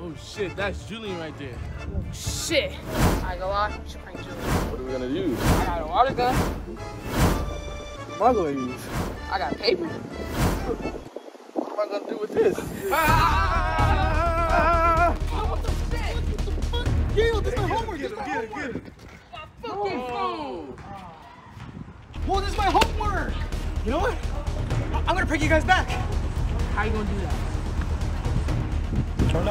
Oh shit, that's Julian right there. Oh shit. I go out, we should prank Julian. What are we gonna use? I got a water gun. What am I gonna use? I got paper. What am I gonna do with this? What the shit? What the fuck? Yo, this is my homework. This is my homework. My fucking phone. Well, this is my homework. You know what? I'm gonna prank you guys back. How you gonna do that? What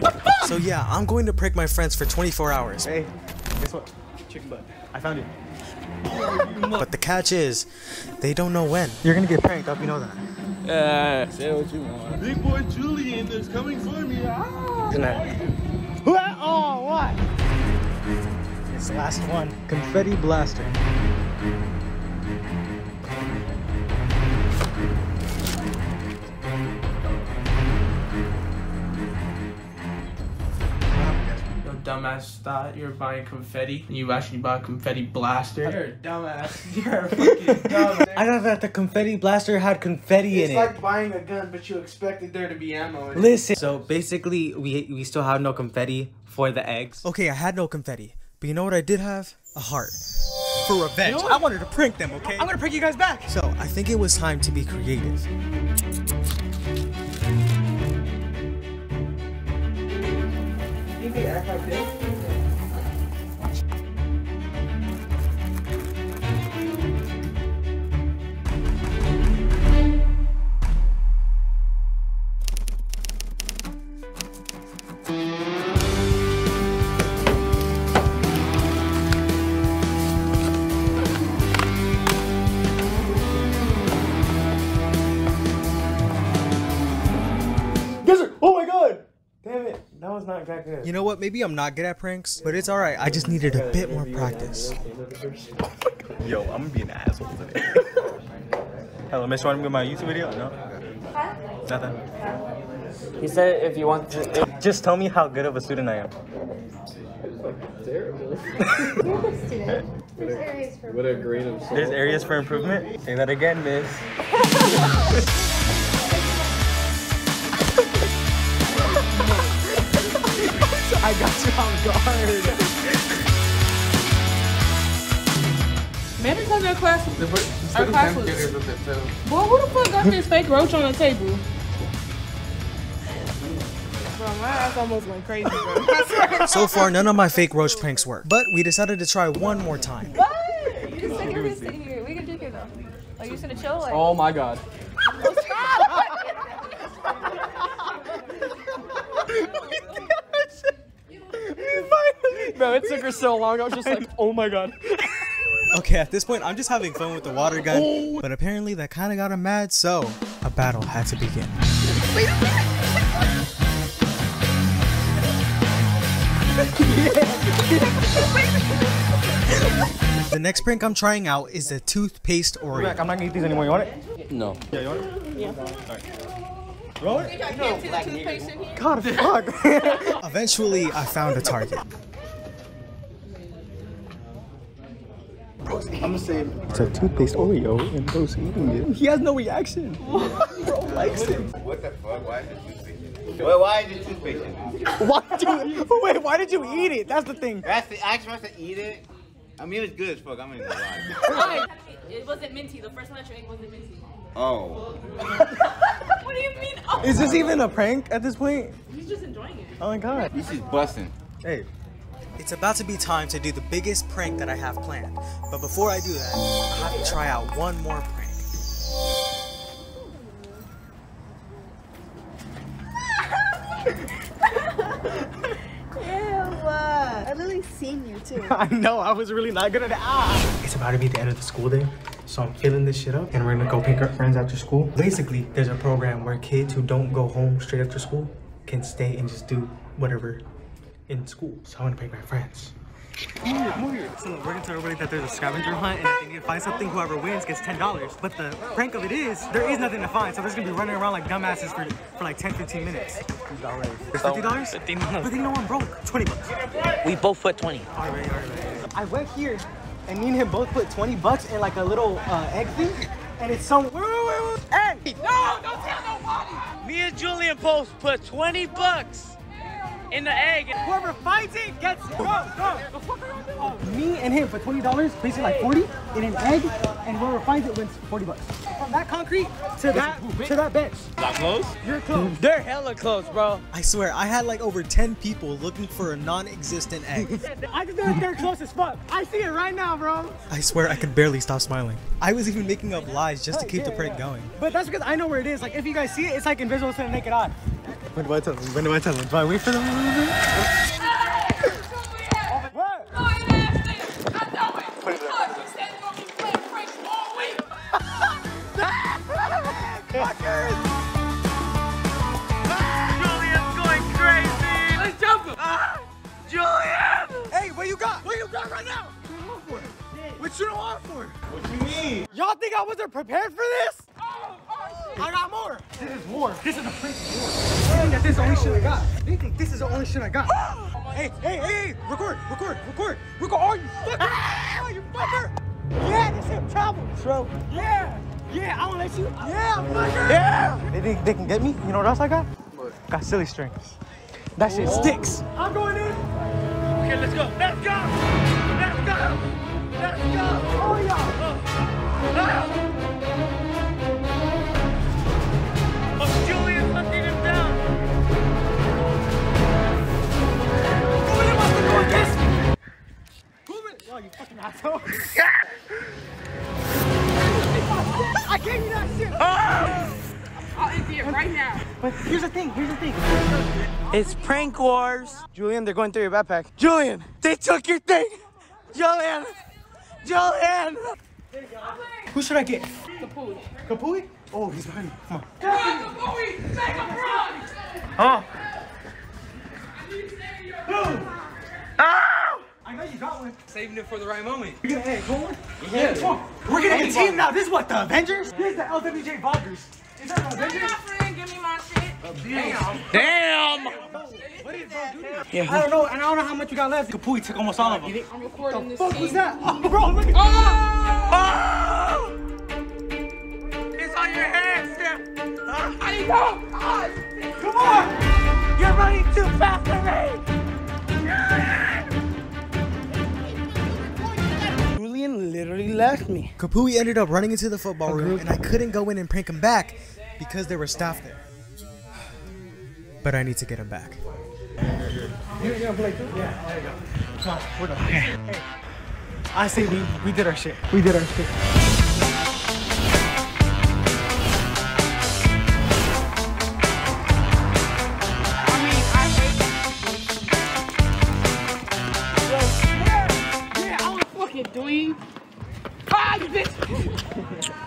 the fuck? So yeah, I'm going to prank my friends for 24 hours. Hey, guess what? Chicken butt. I found it. But the catch is, they don't know when. You're gonna get pranked, I hope you know that. Say what you want. Big boy Julian is coming for me. Ah. Good night. What? Oh, what? It's the last one. Confetti blaster. Dumbass thought you were buying confetti and you actually bought a confetti blaster. You're a dumbass. You're a fucking dumbass. I thought that the confetti blaster had confetti in it. It's like buying a gun, but you expected there to be ammo in it. Listen. So basically, we still have no confetti for the eggs. Okay, I had no confetti, but you know what I did have? A heart. For revenge. You know I wanted to prank them, okay? I'm gonna prank you guys back. So I think it was time to be creative. Act like this. Desert! Oh my god! Damn it. That was not exactly it. You know what? Maybe I'm not good at pranks, but it's alright. I just needed a bit more practice. Yo, I'm gonna be an asshole today. Hello, Miss, want to get my YouTube video? No? Huh? Nothing. He said if you want to. Just tell me how good of a student I am. Terrible. You're a good student. There's areas for improvement. There's areas for improvement? Say that again, Miss. I got you on guard. Man, it's like that class. Our class was. Boy, who the fuck got this fake roach on the table? Bro, my ass almost went crazy, bro. So far, none of my fake roach pranks work, but we decided to try one more time. What? You just think you're gonna sit here? We can drink it though. Like you just gonna chill? Like... Oh my god. Bro, it took her so long, I was just like, oh my god. Okay, at this point, I'm just having fun with the water gun. Oh. But apparently, that kind of got him mad, so a battle had to begin. The next prank I'm trying out is the toothpaste Oreo. I'm not gonna eat these anymore, you want it? No. Yeah, you want it? Yeah. Alright. Roll it? No. God, fuck. Eventually, I found a target. I'm gonna say it's a toothpaste Oreo and bro's eating it. He has no reaction. Bro likes it. What the fuck? Why is it toothpaste? Wait, why is it toothpaste? Why did you eat it? That's the thing. That's the action. I have to eat it. I mean, it's good as fuck. I'm not gonna lie. It wasn't minty. The first one I drank wasn't minty. Oh. What do you mean? Oh. Is this even a prank at this point? He's just enjoying it. Oh my god. He's just busting. Hey. It's about to be time to do the biggest prank that I have planned. But before I do that, I have to try out one more prank. Ew, I literally seen you too. I know, I was really not good at it. Ah. It's about to be the end of the school day, so I'm filling this shit up and we're gonna go pick up friends after school. Basically, there's a program where kids who don't go home straight after school can stay and just do whatever in school, so I want to pick my friends. Move here. So we're gonna tell everybody that there's a scavenger hunt, and if they can find something, whoever wins gets $10. But the prank of it is, there is nothing to find, so they're just gonna be running around like dumbasses for like 10, 15 minutes. $50? $15. But they know I'm broke. $20. We both put 20. All right. I went here, and me and him both put $20 in like a little egg thing, and it's so. Hey! No! Don't tell nobody! me and Julian both put 20 bucks in the egg. Whoever finds it gets it. Go, go. Me and him for $20, basically like 40 in an egg, and whoever finds it wins 40 bucks. From that concrete to that bench. Not close? You're close. They're hella close, bro. I swear, I had like over 10 people looking for a non-existent egg. I just know that they're close as fuck. I see it right now, bro. I swear, I could barely stop smiling. I was even making up lies just to keep the prank going. But that's because I know where it is. Like, if you guys see it, it's like invisible to the naked eye. When do I tell them? When do I tell them? Do I wait for them? What? No, you nasty! I know it! Fuck, you standing on me playing French all week! Fuckers! Julian's going crazy! Let's jump him! Julian! Hey, what you got? What you got right now? What you don't want for? What you mean? Y'all think I wasn't prepared for this? I got more. This is war. This is a freaking war. They think this is the only shit I got. They think this is the only shit I got. Hey, hey, hey, record, record, record. Record, oh, you fucker. Oh, you fucker. Yeah, this is trouble, bro. Yeah. Yeah, I won't let you. Yeah, fucker. Yeah. They think they can get me? You know what else I got? What? Got silly strings. That shit sticks. I'm going in. Okay, let's go. Let's go. Let's go. Let's go. Oh, yeah. You fucking asshole. I gave you that shit. Oh! I'll empty it right now. But here's the thing, here's the thing. It's prank wars. Julian, they're going through your backpack. Julian, they took your thing. Julian, Julian. Who should I get? Kapui. Kapui? Oh, he's behind me. Come on. Come on, Kapui. Take him from. Huh? I need to save you. Who? Ah! I know you got one. Saving it for the right moment. You're gonna egg one? Yeah. Come on. We're gonna get a team now. This is what, the Avengers? This is the LWJ Vloggers. Is that the Avengers? Friend, give me my shit. Damn. What is that? Yeah. I don't know, and I don't know how much you got left. Kapui took almost all of them. I'm recording this. What the fuck was that? Oh, bro, look at that. Oh! It's on your hands, Sam. I need help. Come on. You're running too fast for me. Literally left me. Kapui ended up running into the football room and I couldn't go in and prank him back because there was staff there. But I need to get him back. I say we did our shit. We did our shit. Doing? Ah, you bitch!